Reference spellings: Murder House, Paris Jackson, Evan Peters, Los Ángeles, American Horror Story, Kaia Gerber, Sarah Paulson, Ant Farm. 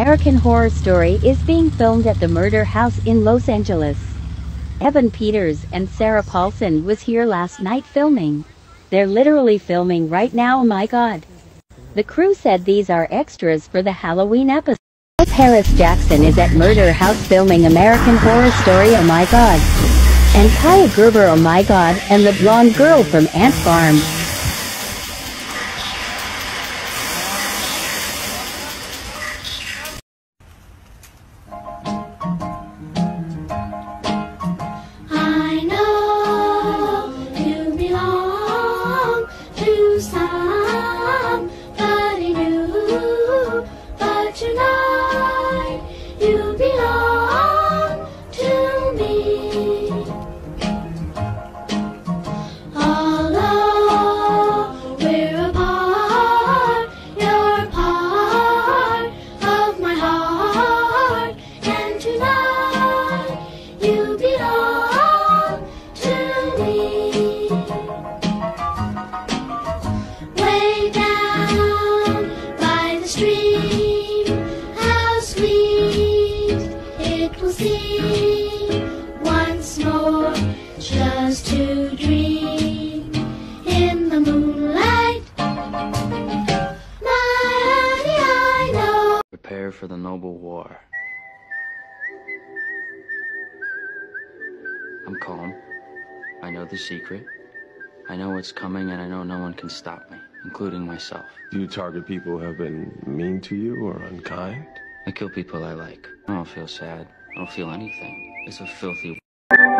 American Horror Story is being filmed at the Murder House in Los Angeles. Evan Peters and Sarah Paulson was here last night filming. They're literally filming right now, oh my god. The crew said these are extras for the Halloween episode. Paris Jackson is at Murder House filming American Horror Story, oh my god. And Kaia Gerber, oh my god, and the blonde girl from Ant Farm. Prepare for the noble war. I'm calm. I know the secret. I know what's coming, and I know no one can stop me, including myself. Do you target people who have been mean to you or unkind? I kill people I like. I don't feel sad. I don't feel anything. It's a filthy war.